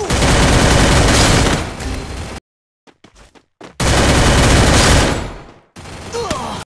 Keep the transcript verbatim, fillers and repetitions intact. Ooh.